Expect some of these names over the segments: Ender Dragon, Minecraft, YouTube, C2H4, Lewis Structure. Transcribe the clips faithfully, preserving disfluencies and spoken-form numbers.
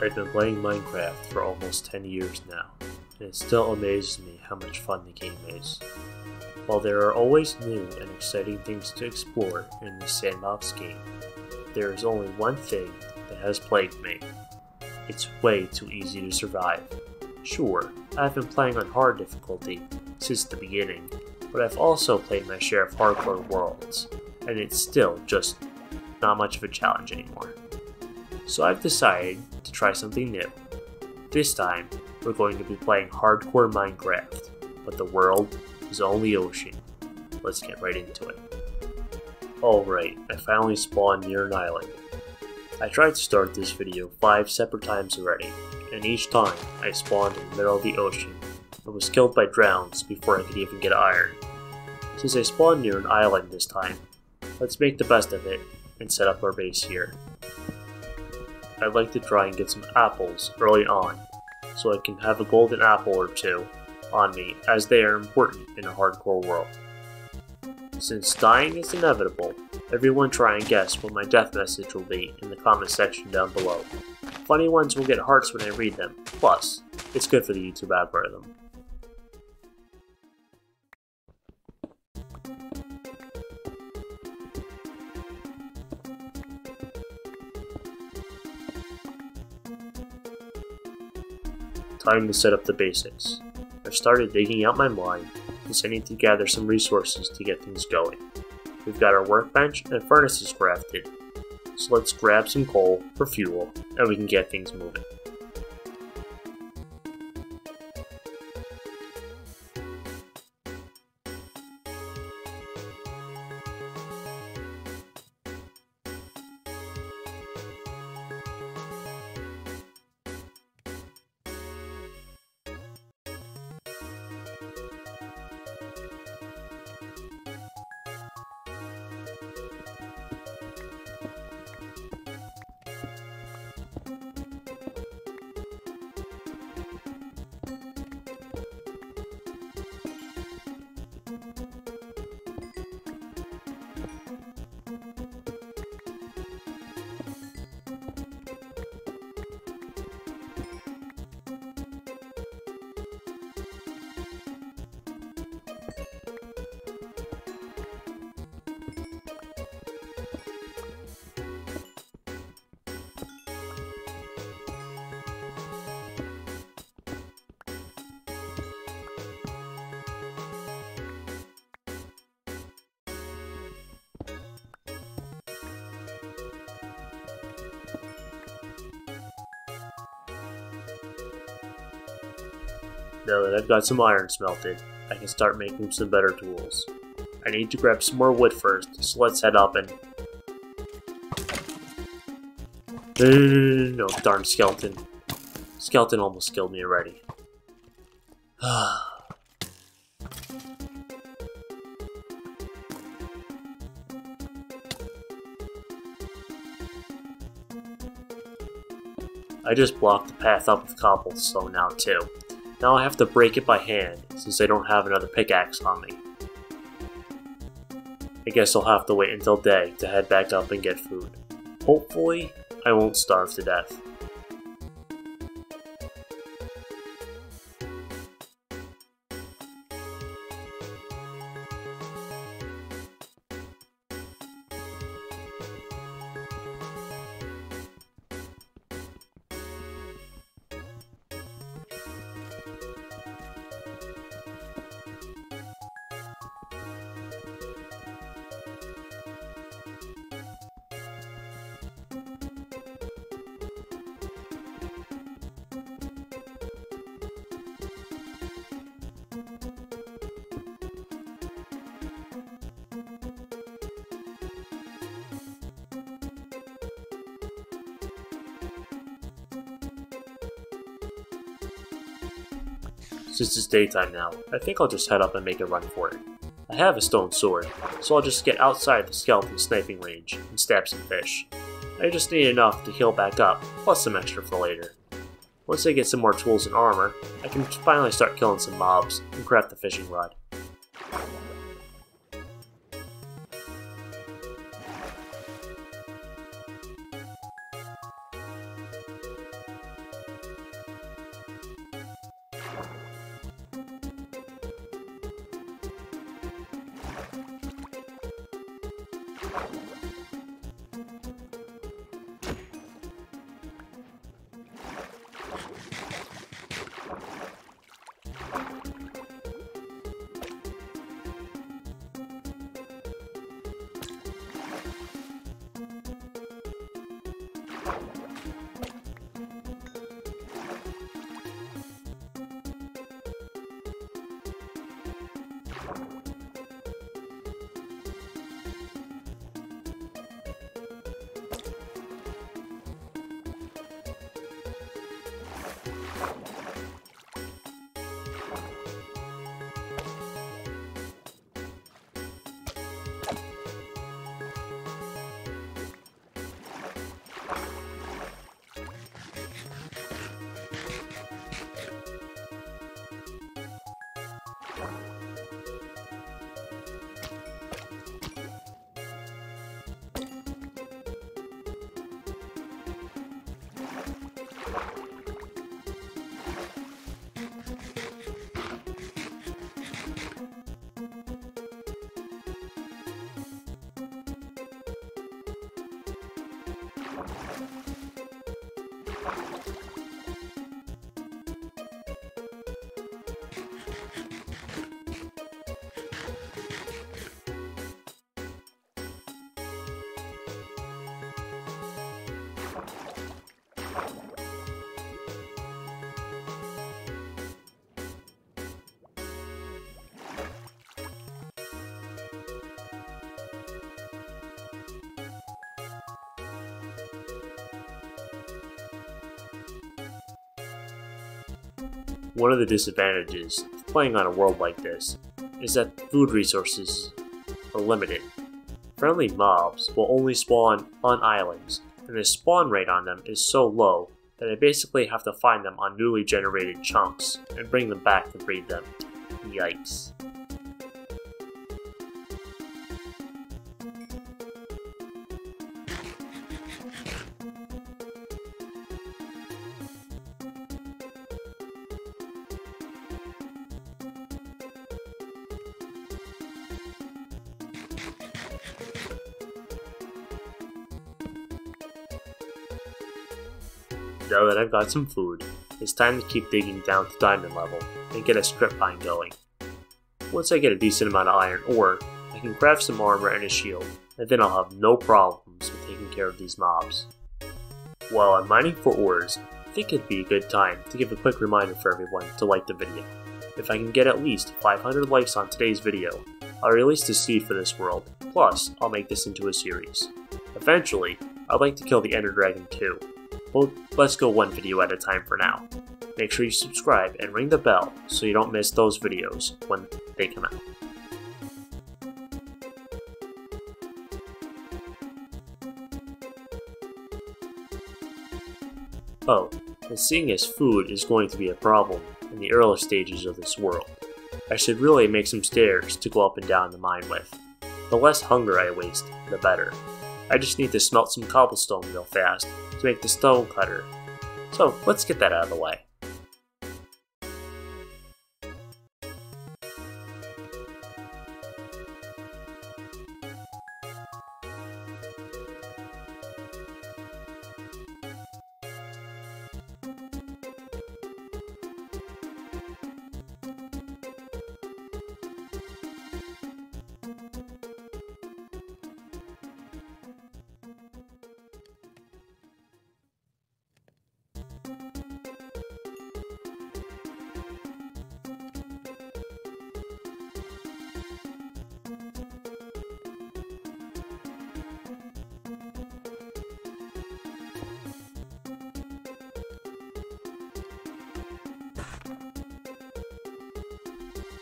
I've been playing Minecraft for almost ten years now, and it still amazes me how much fun the game is. While there are always new and exciting things to explore in this sandbox game, there is only one thing that has plagued me. It's way too easy to survive. Sure, I've been playing on hard difficulty since the beginning, but I've also played my share of hardcore worlds, and it's still just not much of a challenge anymore. So I've decided to try something new. This time, we're going to be playing hardcore Minecraft, but the world is only ocean. Let's get right into it. Alright, I finally spawned near an island. I tried to start this video five separate times already, and each time I spawned in the middle of the ocean and was killed by drowns before I could even get iron. Since I spawned near an island this time, let's make the best of it and set up our base here. I'd like to try and get some apples early on, so I can have a golden apple or two on me, as they are important in a hardcore world. Since dying is inevitable, everyone try and guess what my death message will be in the comment section down below. Funny ones will get hearts when I read them, plus, it's good for the YouTube algorithm. Time to set up the basics. I've started digging out my mine, since I need to gather some resources to get things going. We've got our workbench and furnaces crafted, so let's grab some coal for fuel and we can get things moving. Now that I've got some iron smelted, I can start making some better tools. I need to grab some more wood first, so let's head up and... No, no, no, no, no. Darn skeleton. Skeleton almost killed me already. I just blocked the path up with cobblestone now too. Now I have to break it by hand, since I don't have another pickaxe on me. I guess I'll have to wait until day to head back up and get food. Hopefully, I won't starve to death. Since it's daytime now, I think I'll just head up and make a run for it. I have a stone sword, so I'll just get outside the skeleton sniping range and stab some fish. I just need enough to heal back up, plus some extra for later. Once I get some more tools and armor, I can finally start killing some mobs and craft the fishing rod. One of the disadvantages of playing on a world like this is that food resources are limited. Friendly mobs will only spawn on islands, and the spawn rate on them is so low that I basically have to find them on newly generated chunks and bring them back to breed them. Yikes. Now that I've got some food, it's time to keep digging down to diamond level and get a strip mine going. Once I get a decent amount of iron ore, I can craft some armor and a shield, and then I'll have no problems with taking care of these mobs. While I'm mining for ores, I think it'd be a good time to give a quick reminder for everyone to like the video. If I can get at least five hundred likes on today's video, I'll release the seed for this world, plus I'll make this into a series. Eventually, I'd like to kill the Ender Dragon too. Well, let's go one video at a time for now. Make sure you subscribe and ring the bell so you don't miss those videos when they come out. Oh, and seeing as food is going to be a problem in the early stages of this world, I should really make some stairs to go up and down the mine with. The less hunger I waste, the better. I just need to smelt some cobblestone real fast to make the stone cutter. So let's get that out of the way.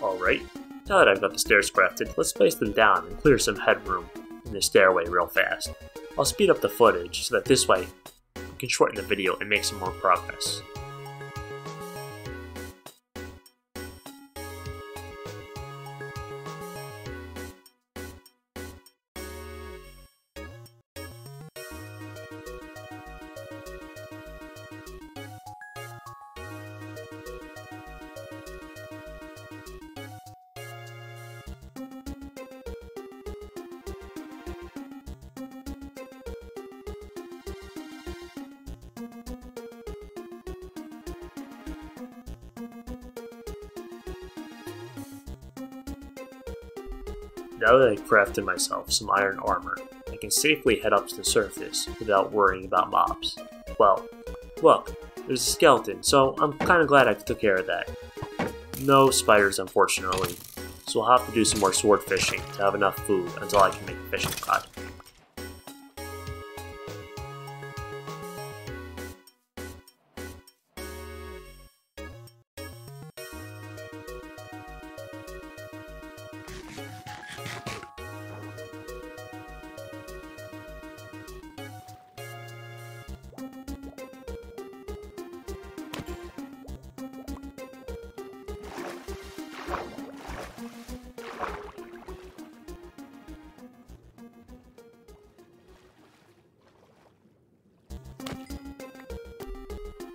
Alright, now that I've got the stairs crafted, let's place them down and clear some headroom in the stairway real fast. I'll speed up the footage so that this way we can shorten the video and make some more progress. Now that I've crafted myself some iron armor, I can safely head up to the surface without worrying about mobs. Well, look, there's a skeleton, so I'm kind of glad I took care of that. No spiders, unfortunately, so I'll have to do some more sword fishing to have enough food until I can make a fishing rod.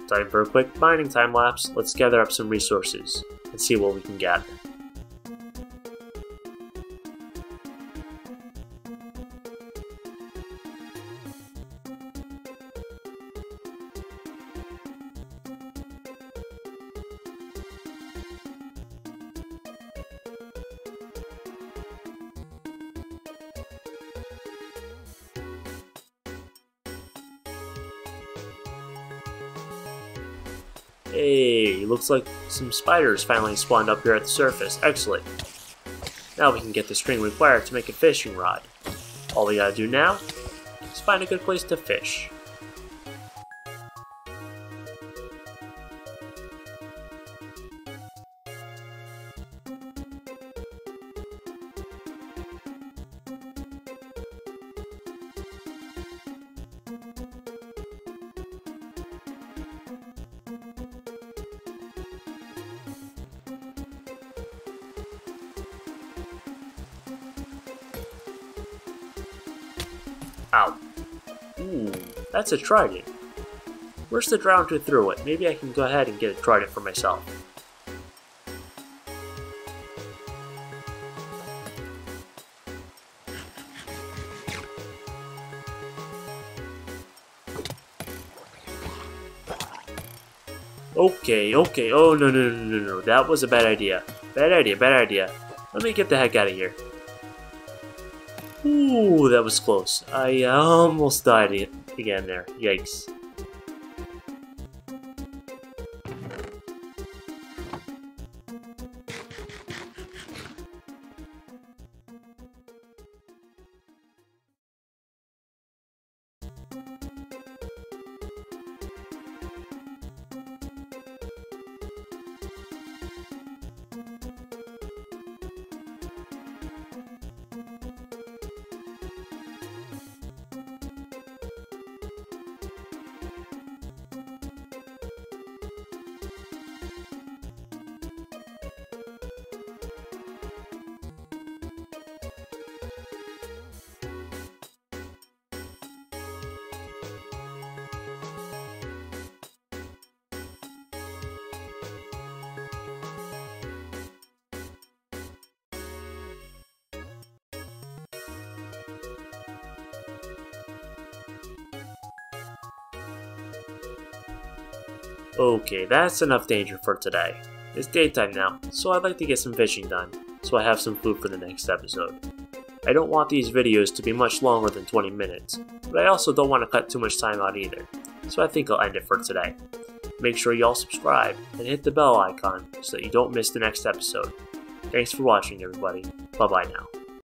Time for a quick mining time lapse. Let's gather up some resources and see what we can gather. Hey, looks like some spiders finally spawned up here at the surface. Excellent. Now we can get the string required to make a fishing rod. All we gotta do now is find a good place to fish. Ow. Ooh, that's a trident. Where's the drowned who threw it? Maybe I can go ahead and get a trident for myself. Okay, okay, oh no, no, no, no, no, that was a bad idea. Bad idea, bad idea. Let me get the heck out of here. Ooh, that was close. I almost died again there. Yikes. Okay, that's enough danger for today. It's daytime now, so I'd like to get some fishing done, so I have some food for the next episode. I don't want these videos to be much longer than twenty minutes, but I also don't want to cut too much time out either, so I think I'll end it for today. Make sure y'all subscribe and hit the bell icon so that you don't miss the next episode. Thanks for watching, everybody. Bye bye now.